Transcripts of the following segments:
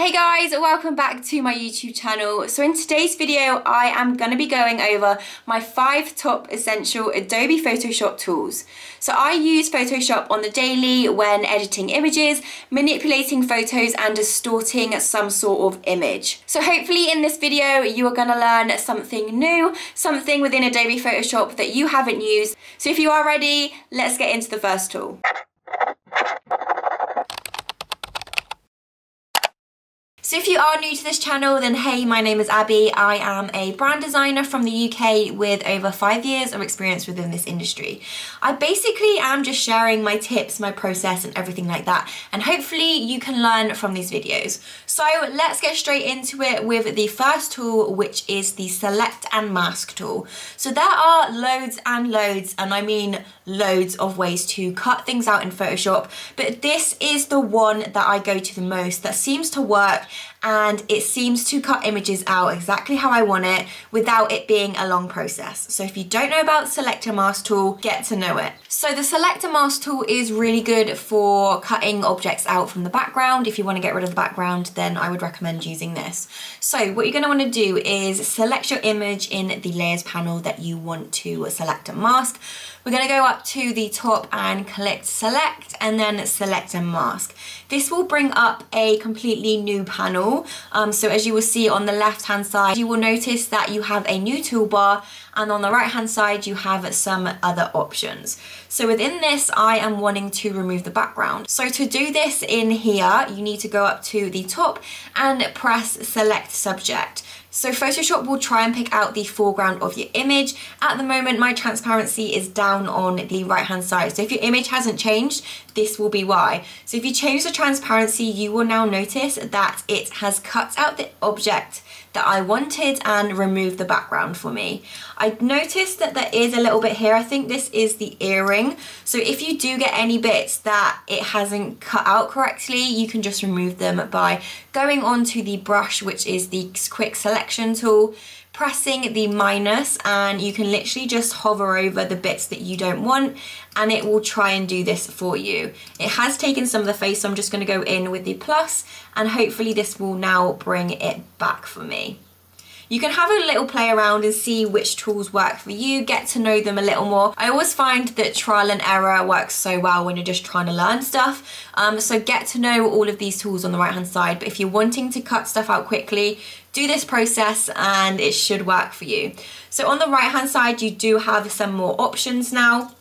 Hey guys, welcome back to my YouTube channel. So in today's video, I am going to be going over my 5 top essential Adobe Photoshop tools. So I use Photoshop on the daily when editing images, manipulating photos and distorting some sort of image. So hopefully in this video, you are going to learn something new, something within Adobe Photoshop that you haven't used. So if you are ready, let's get into the first tool. So if you are new to this channel, then hey, my name is Abby. I am a brand designer from the UK with over 5 years of experience within this industry. I basically am just sharing my tips, my process and everything like that. And hopefully you can learn from these videos. So let's get straight into it with the first tool, which is the Select and Mask tool. So there are loads and loads, and I mean loads of ways to cut things out in Photoshop. But this is the one that I go to the most, that seems to work, and it seems to cut images out exactly how I want it without it being a long process. So if you don't know about Select and Mask tool, get to know it. So the Select and Mask tool is really good for cutting objects out from the background. If you want to get rid of the background, then I would recommend using this. So what you're going to want to do is select your image in the layers panel that you want to select and mask. We're going to go up to the top and click select and then select and mask. This will bring up a completely new panel. So as you will see on the left hand side, you will notice that you have a new toolbar, and on the right hand side you have some other options. So within this, I am wanting to remove the background. So to do this in here, you need to go up to the top and press select subject. So Photoshop will try and pick out the foreground of your image. At the moment, my transparency is down on the right hand side. So if your image hasn't changed, this will be why. So if you change the transparency, you will now notice that it has cut out the object that I wanted and removed the background for me. I noticed that there is a little bit here. I think this is the earring. So if you do get any bits that it hasn't cut out correctly, you can just remove them by going on to the brush, which is the quick selection tool, pressing the minus, and you can literally just hover over the bits that you don't want and it will try and do this for you. It has taken some of the face, so I'm just going to go in with the plus and hopefully this will now bring it back for me. You can have a little play around and see which tools work for you, get to know them a little more. I always find that trial and error works so well when you're just trying to learn stuff. So get to know all of these tools on the right hand side, but if you're wanting to cut stuff out quickly, do this process and it should work for you. So on the right hand side, you do have some more options now.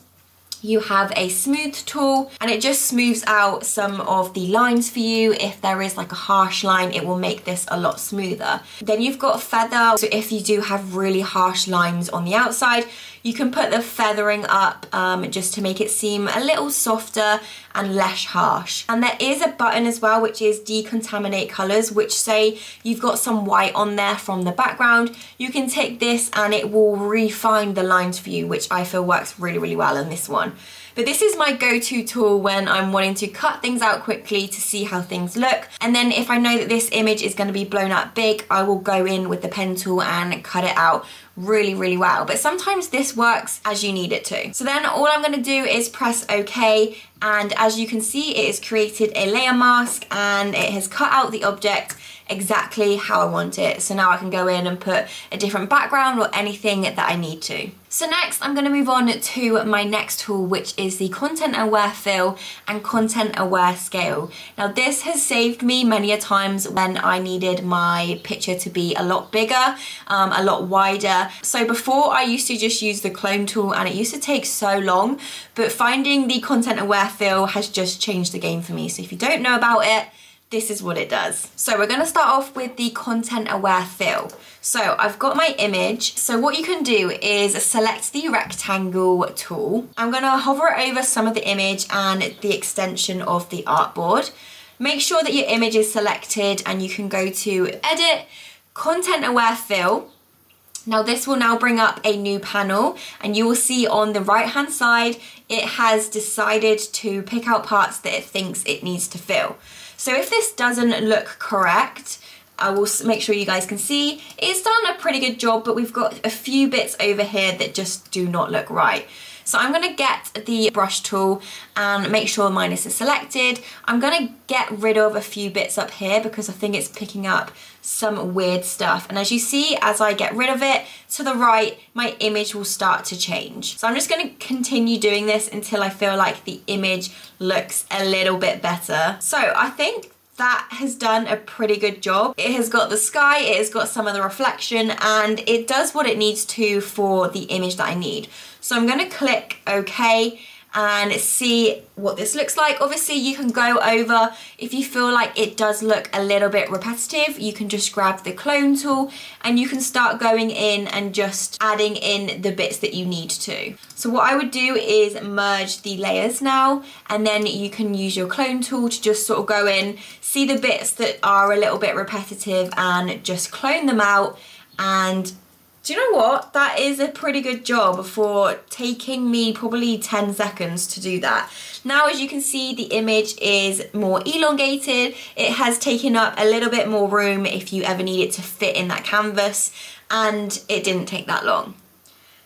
You have a smooth tool and it just smooths out some of the lines for you. If there is like a harsh line, it will make this a lot smoother. Then you've got feather. So if you do have really harsh lines on the outside, you can put the feathering up just to make it seem a little softer and less harsh. And there is a button as well, which is decontaminate colors, which say you've got some white on there from the background. You can tick this and it will refine the lines for you, which I feel works really, really well in this one. But this is my go-to tool when I'm wanting to cut things out quickly to see how things look. And then if I know that this image is going to be blown up big, I will go in with the pen tool and cut it out really, really well. But sometimes this works as you need it to. So then all I'm going to do is press OK. And as you can see, it has created a layer mask and it has cut out the object exactly how I want it. So now I can go in and put a different background or anything that I need to. So next I'm going to move on to my next tool, which is the Content Aware Fill and Content Aware Scale. Now this has saved me many a times when I needed my picture to be a lot bigger, a lot wider. So before I used to just use the Clone tool and it used to take so long, but finding the Content Aware Fill has just changed the game for me. So if you don't know about it, this is what it does. So we're going to start off with the Content Aware Fill. So I've got my image. So what you can do is select the rectangle tool. I'm going to hover over some of the image and the extension of the artboard. Make sure that your image is selected and you can go to Edit, Content Aware Fill. Now this will now bring up a new panel and you will see on the right hand side, it has decided to pick out parts that it thinks it needs to fill. So if this doesn't look correct, I will make sure you guys can see, it's done a pretty good job, but we've got a few bits over here that just do not look right. So I'm going to get the brush tool and make sure minus is selected. I'm going to get rid of a few bits up here because I think it's picking up some weird stuff. And as you see, as I get rid of it, to the right, my image will start to change. So I'm just going to continue doing this until I feel like the image looks a little bit better. So I think that has done a pretty good job. It has got the sky, it has got some of the reflection, and it does what it needs to for the image that I need. So I'm going to click OK and see what this looks like. Obviously you can go over, if you feel like it does look a little bit repetitive, you can just grab the clone tool and you can start going in and just adding in the bits that you need to. So what I would do is merge the layers now, and then you can use your clone tool to just sort of go in, see the bits that are a little bit repetitive and just clone them out. And do you know what? That is a pretty good job for taking me probably 10 seconds to do that. Now, as you can see, the image is more elongated. It has taken up a little bit more room if you ever need it to fit in that canvas, and it didn't take that long.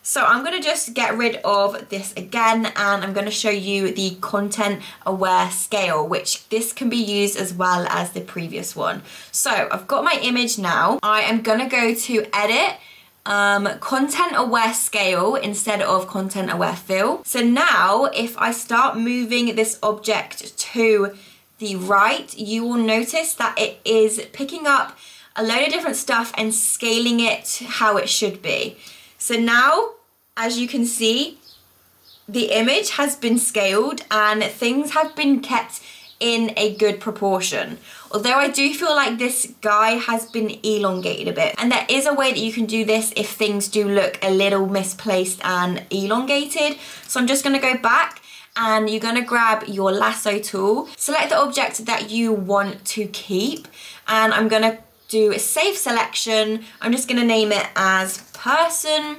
So I'm going to just get rid of this again, and I'm going to show you the Content Aware Scale, which this can be used as well as the previous one. So I've got my image now. I am going to go to Edit, Content Aware Scale instead of Content Aware Fill. So now if I start moving this object to the right, you will notice that it is picking up a load of different stuff and scaling it how it should be. So now, as you can see, the image has been scaled and things have been kept in a good proportion. Although I do feel like this guy has been elongated a bit, and there is a way that you can do this if things do look a little misplaced and elongated. So I'm just going to go back, and you're going to grab your lasso tool, select the object that you want to keep, and I'm going to do a save selection. I'm just going to name it as person,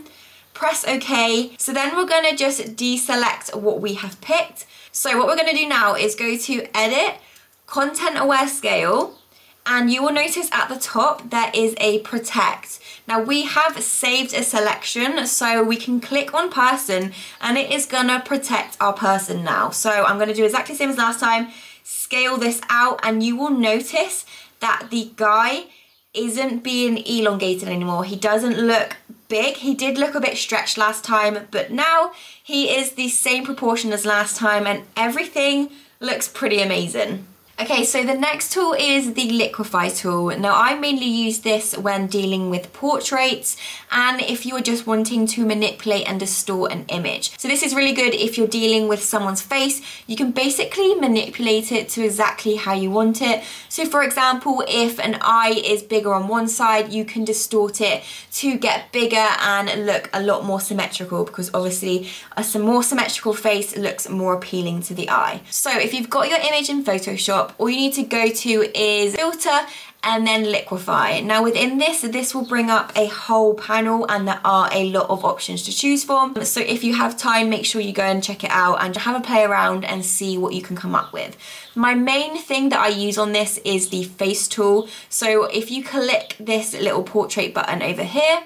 press OK. So then we're going to just deselect what we have picked. So what we're going to do now is go to Edit, Content Aware Scale, and you will notice at the top there is a Protect. Now we have saved a selection, so we can click on person and it is going to protect our person now. So I'm going to do exactly the same as last time, scale this out, and you will notice that the guy isn't being elongated anymore. He doesn't look big. He did look a bit stretched last time, but now he is the same proportion as last time and everything looks pretty amazing. Okay, so the next tool is the Liquify tool. Now I mainly use this when dealing with portraits and if you're just wanting to manipulate and distort an image. So this is really good if you're dealing with someone's face. You can basically manipulate it to exactly how you want it. So for example, if an eye is bigger on one side, you can distort it to get bigger and look a lot more symmetrical, because obviously a more symmetrical face looks more appealing to the eye. So if you've got your image in Photoshop, all you need to go to is Filter and then Liquify. Now within this will bring up a whole panel and there are a lot of options to choose from. So if you have time, make sure you go and check it out and have a play around and see what you can come up with. My main thing that I use on this is the face tool. So if you click this little portrait button over here,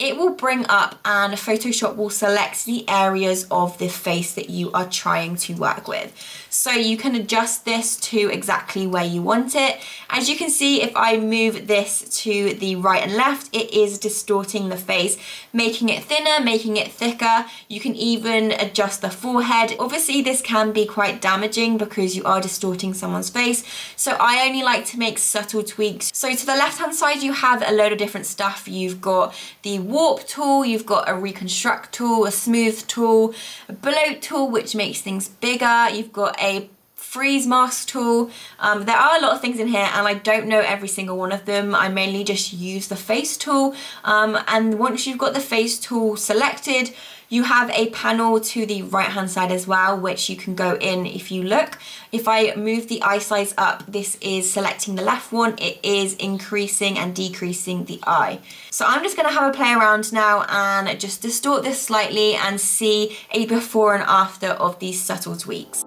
it will bring up and Photoshop will select the areas of the face that you are trying to work with. So you can adjust this to exactly where you want it. As you can see, if I move this to the right and left, it is distorting the face, making it thinner, making it thicker. You can even adjust the forehead. Obviously, this can be quite damaging because you are distorting someone's face. So I only like to make subtle tweaks. So to the left-hand side, you have a load of different stuff. You've got the Warp tool, you've got a Reconstruct tool, a Smooth tool, a Bloat tool, which makes things bigger, you've got a Freeze mask tool. There are a lot of things in here and I don't know every single one of them. I mainly just use the face tool, and once you've got the face tool selected, you have a panel to the right hand side as well, which you can go in if you look. If I move the eye size up, this is selecting the left one. It is increasing and decreasing the eye. So I'm just going to have a play around now and just distort this slightly and see a before and after of these subtle tweaks.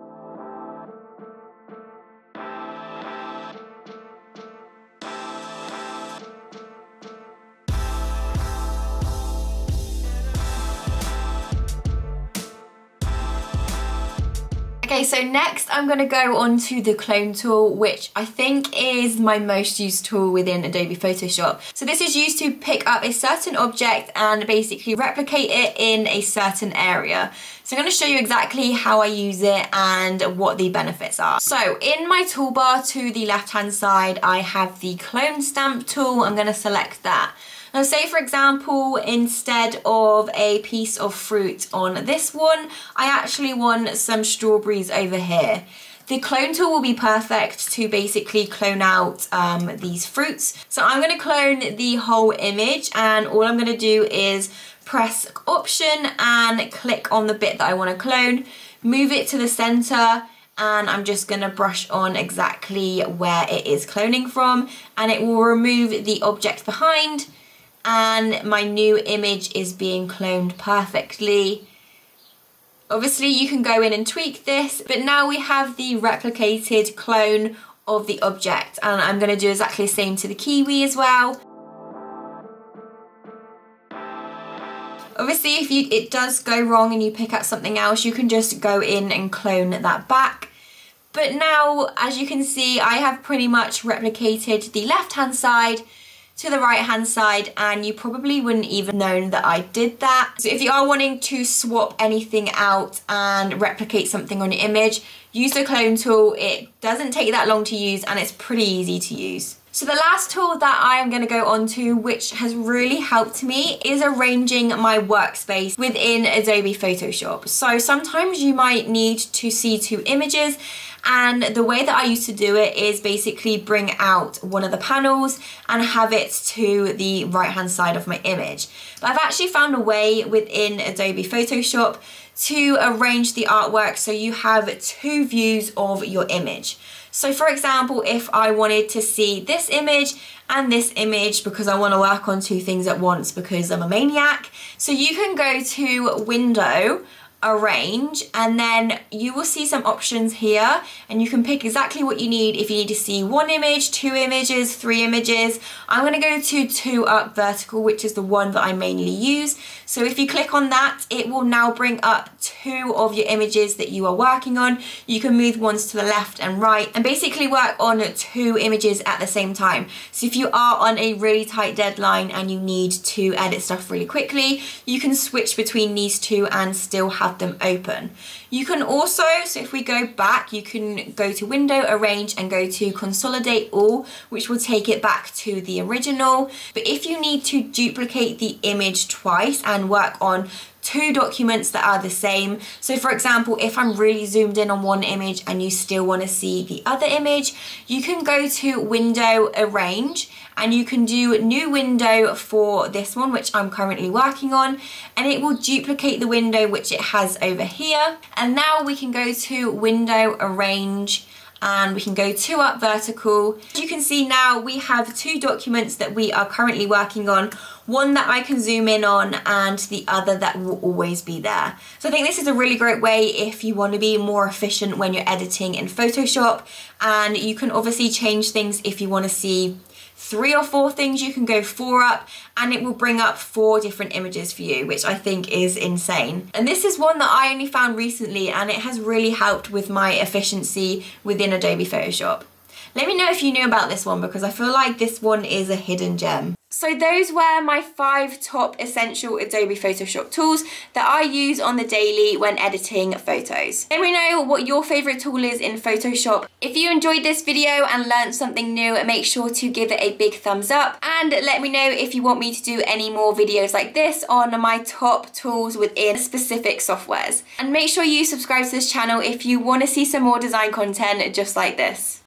Okay, so next I'm going to go on to the Clone tool, which I think is my most used tool within Adobe Photoshop. So this is used to pick up a certain object and basically replicate it in a certain area. So I'm going to show you exactly how I use it and what the benefits are. So in my toolbar to the left hand side, I have the Clone stamp tool. I'm going to select that. Now say for example, instead of a piece of fruit on this one, I actually want some strawberries over here. The clone tool will be perfect to basically clone out these fruits. So I'm going to clone the whole image, and all I'm going to do is press Option and click on the bit that I want to clone, move it to the center, and I'm just going to brush on exactly where it is cloning from, and it will remove the object behind. And my new image is being cloned perfectly. Obviously you can go in and tweak this, but now we have the replicated clone of the object, and I'm going to do exactly the same to the kiwi as well. Obviously if it does go wrong and you pick up something else, you can just go in and clone that back. But now, as you can see, I have pretty much replicated the left hand side to the right hand side, and you probably wouldn't even know that I did that. So if you are wanting to swap anything out and replicate something on your image, use the clone tool. It doesn't take that long to use and it's pretty easy to use. So the last tool that I am going to go on to, which has really helped me, is arranging my workspace within Adobe Photoshop. So sometimes you might need to see two images, and the way that I used to do it is basically bring out one of the panels and have it to the right hand side of my image. But I've actually found a way within Adobe Photoshop to arrange the artwork so you have two views of your image. So for example, if I wanted to see this image and this image because I want to work on two things at once because I'm a maniac, so you can go to Window, Arrange, and then you will see some options here, and you can pick exactly what you need. If you need to see one image, two images, three images, I'm going to go to two up vertical, which is the one that I mainly use. So if you click on that, it will now bring up two of your images that you are working on. You can move ones to the left and right and basically work on two images at the same time. So if you are on a really tight deadline and you need to edit stuff really quickly, you can switch between these two and still have them open. You can also, so if we go back, you can go to Window, Arrange, and go to Consolidate All, which will take it back to the original. But if you need to duplicate the image twice and work on two documents that are the same, so for example, if I'm really zoomed in on one image and you still want to see the other image, you can go to Window, Arrange, and you can do New Window for this one, which I'm currently working on, and it will duplicate the window which it has over here. And now we can go to Window, Arrange, and we can go two up vertical. As you can see now, we have two documents that we are currently working on, one that I can zoom in on and the other that will always be there. So I think this is a really great way if you want to be more efficient when you're editing in Photoshop, and you can obviously change things. If you want to see three or four things, you can go four up and it will bring up four different images for you, which I think is insane. And this is one that I only found recently, and it has really helped with my efficiency within Adobe Photoshop. Let me know if you knew about this one, because I feel like this one is a hidden gem. So those were my 5 top essential Adobe Photoshop tools that I use on the daily when editing photos. Let me know what your favourite tool is in Photoshop. If you enjoyed this video and learned something new, make sure to give it a big thumbs up, and let me know if you want me to do any more videos like this on my top tools within specific softwares. And make sure you subscribe to this channel if you want to see some more design content just like this.